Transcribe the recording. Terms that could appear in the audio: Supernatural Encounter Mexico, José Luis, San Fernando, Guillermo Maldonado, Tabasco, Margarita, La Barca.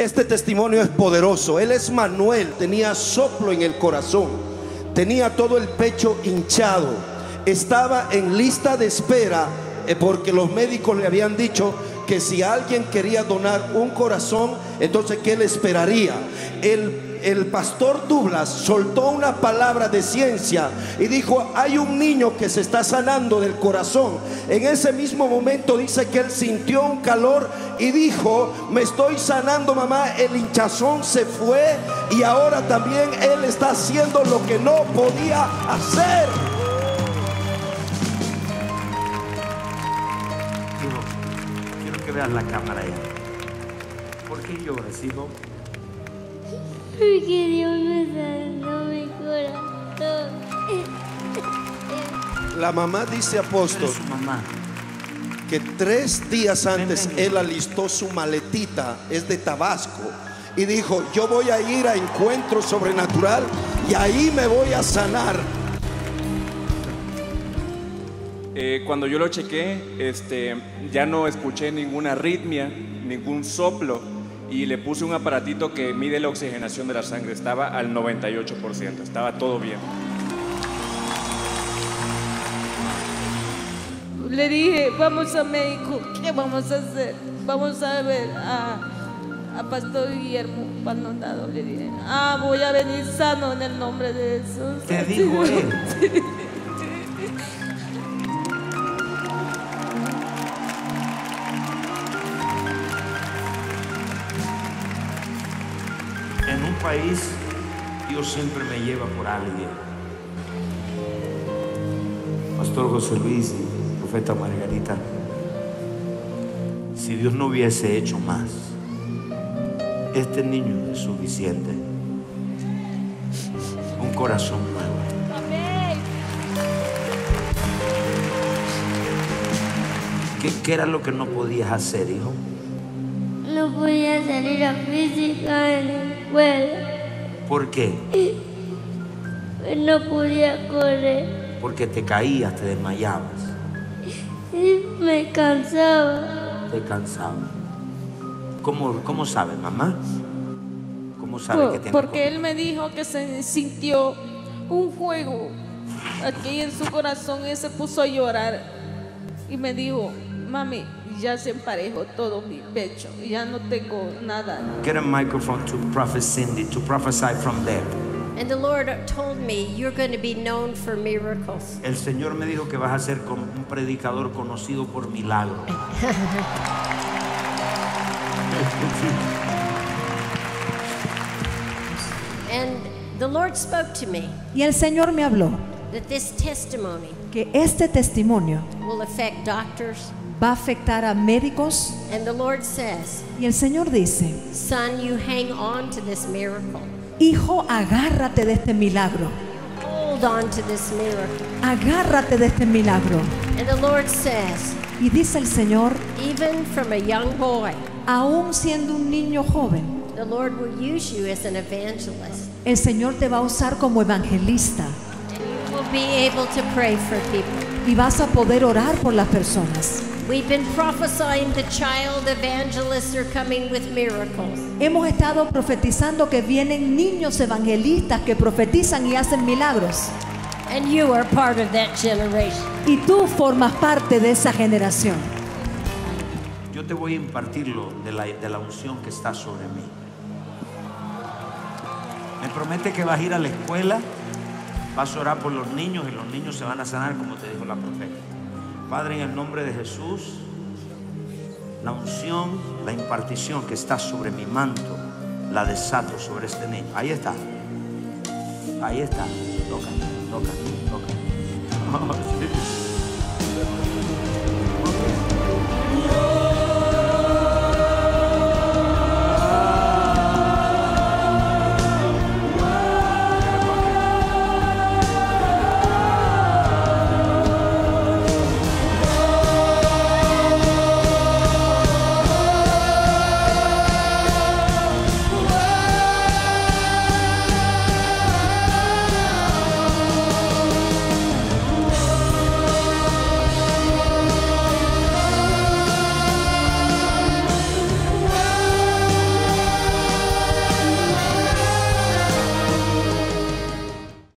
Este testimonio es poderoso. Él es Manuel, tenía soplo en el corazón, tenía todo el pecho hinchado, estaba en lista de espera porque los médicos le habían dicho que si alguien quería donar un corazón, entonces que él esperaría. El pastor Douglas soltó una palabra de ciencia y dijo: hay un niño que se está sanando del corazón. En ese mismo momento dice que él sintió un calor y dijo: me estoy sanando, mamá, el hinchazón se fue y ahora también él está haciendo lo que no podía hacer. Quiero que vean la cámara ya. ¿Por qué lloras, hijo? Porque Dios me sanó mi corazón. La mamá dice, apóstol, su mamá, que 3 días antes él alistó su maletita, es de Tabasco, y dijo: yo voy a ir a Encuentro Sobrenatural y ahí me voy a sanar. Cuando yo lo chequé, ya no escuché ninguna arritmia, ningún soplo. Y le puse un aparatito que mide la oxigenación de la sangre. Estaba al 98%, estaba todo bien. Le dije: vamos a México, ¿qué vamos a hacer? Vamos a ver a Pastor Guillermo Maldonado. Le dije: ah, voy a venir sano en el nombre de Jesús. Te digo él. País, Dios siempre me lleva por alguien. Pastor José Luis y profeta Margarita, si Dios no hubiese hecho más, este niño es suficiente. Un corazón nuevo. Amén. ¿Qué era lo que no podías hacer, hijo? No podía salir a física en la escuela. ¿Por qué? No podía correr. Porque te caías, te desmayabas. Sí, me cansaba. Te cansaba. ¿Cómo sabe, mamá? ¿Cómo sabe que te... Porque él me dijo que se sintió un fuego aquí en su corazón y se puso a llorar. Y me dijo: mami, ya se emparejó todo mi pecho, ya no tengo nada. Get a microphone to Prophet Cindy to prophesy from there. And the Lord told me, you're going to be known for miracles. El Señor me dijo que vas a ser un predicador conocido por milagros. And the Lord spoke to me. Y el Señor me habló. That this testimony. Que este testimonio. Will affect doctors. Va a afectar a médicos. And the Lord says, y el Señor dice: son, you hang on to this miracle. Hijo, agárrate de este milagro. Hold on to this miracle. Agárrate de este milagro. And the Lord says, y dice el Señor: even from a young boy, aún siendo un niño joven, the Lord will use you as an evangelist. El Señor te va a usar como evangelista. And you will be able to pray for people. Y vas a poder orar por las personas. We've been prophesying the child evangelists are coming with miracles. Hemos estado profetizando que vienen niños evangelistas que profetizan y hacen milagros. And you are part of that generation. Y tú formas parte de esa generación. Yo te voy a impartir lo de la unción que está sobre mí. Me promete que vas a ir a la escuela, vas a orar por los niños y los niños se van a sanar, como te dijo la profeta. Padre, en el nombre de Jesús, la unción, la impartición que está sobre mi manto, la desato sobre este niño. Ahí está. Ahí está. Toca, toca, toca. Oh, sí.